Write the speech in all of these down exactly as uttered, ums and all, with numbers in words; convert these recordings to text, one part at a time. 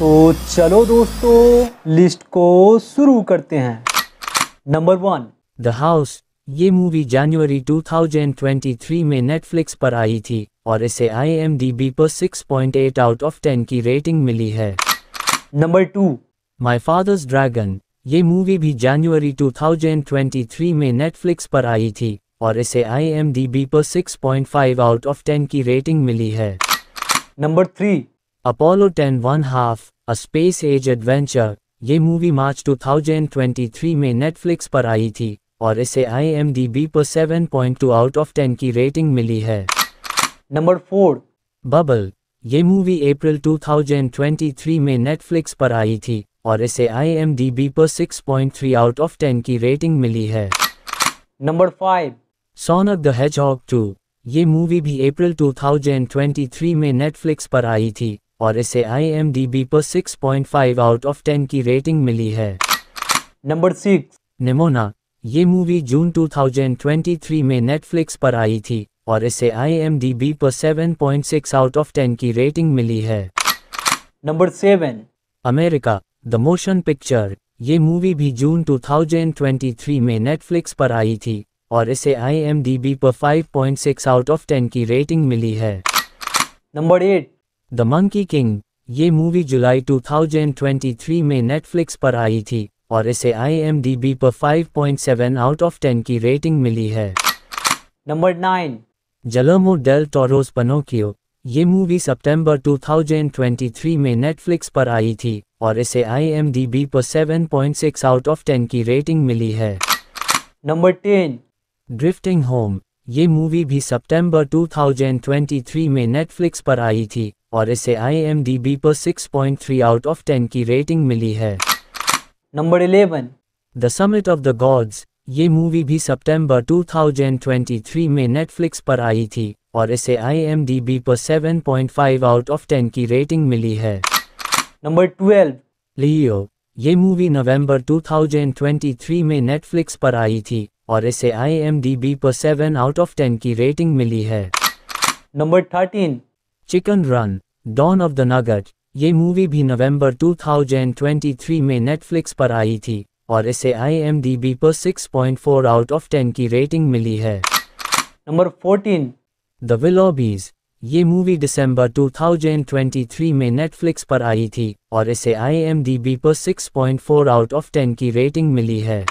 तो चलो दोस्तों लिस्ट को शुरू करते हैं। Number one, the house. ये मूवी जनवरी दो हज़ार तेईस में नेटफ्लिक्स पर आई थी और इसे आई एम डी बी पर six point eight out of ten की रेटिंग मिली है। Number two, my father's dragon. ये मूवी भी जनवरी दो हज़ार तेईस में नेटफ्लिक्स पर आई थी और इसे आई एम डी बी पर six point five out of ten की रेटिंग मिली है। Number three, Apollo ten one half, a space age adventure. ये मूवी मार्च दो हज़ार तेईस में नेटफ्लिक्स पर आई थी और इसे आई एम डी बी पर seven point two out of ten की रेटिंग मिली है। Number four, bubble. ये मूवी अप्रैल दो हज़ार तेईस में नेटफ्लिक्स पर आई थी और इसे आई एम डी बी पर six point three out of ten की रेटिंग मिली है। Number five, Sonic the Hedgehog two. ये मूवी भी अप्रैल दो हज़ार तेईस में नेटफ्लिक्स पर आई थी और इसे आई एम डी बी पर six point five out of ten की रेटिंग मिली है। Number six, Nimona. ये मूवी जून दो हज़ार तेईस में नेटफ्लिक्स पर आई थी और इसे आई एम डी बी पर seven point six out of ten की रेटिंग मिली है। Number seven, America, the motion picture. ये मूवी भी जून दो हज़ार तेईस में नेटफ्लिक्स पर आई थी और इसे आई एम डी बी पर five point six out of ten की रेटिंग मिली है। Number eight, the monkey king. ये मूवी जुलाई दो हज़ार तेईस में नेटफ्लिक्स पर आई थी और इसे आई एम डी बी पर five point seven out of ten की रेटिंग मिली है। Number nine, Guillermo del Toro's Pinocchio. ये मूवी सितंबर दो हज़ार तेईस में नेटफ्लिक्स पर आई थी और इसे आई एम डी बी पर seven point six out of ten की रेटिंग मिली है। Number ten, drifting home. ये मूवी भी सितंबर दो हज़ार तेईस में नेटफ्लिक्स पर आई थी और इसे आई एम डी बी पर six point three out of ten की रेटिंग मिली है। Number eleven, the summit of the gods. ये मूवी भी सितंबर दो हज़ार तेईस में नेटफ्लिक्स पर आई थी और इसे आई एम डी बी पर seven point five out of ten की रेटिंग मिली है। Number twelve, Leo. ये मूवी नवंबर दो हज़ार तेईस में नेटफ्लिक्स पर आई थी और इसे आई एम डी बी पर सेवन आउट ऑफ टेन की रेटिंग मिली है। Number thirteen, chicken run, dawn of the nugget. ये मूवी भी नवंबर दो हज़ार तेईस में नेटफ्लिक्स पर आई थी और इसे आई एम डी बी पर six point four out of ten की रेटिंग मिली है। Number fourteen, the Willoughbys. ये मूवी दिसंबर दो हज़ार तेईस में नेटफ्लिक्स पर आई थी और इसे आई एम डी बी पर six point four out of ten की रेटिंग मिली है।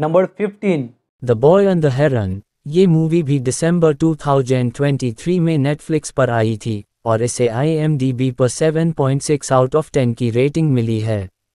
Number fifteen, the boy and the heron. ये मूवी भी दिसंबर दो हज़ार तेईस में नेटफ्लिक्स पर आई थी और इसे आई एम डी बी पर seven point six out of ten की रेटिंग मिली है।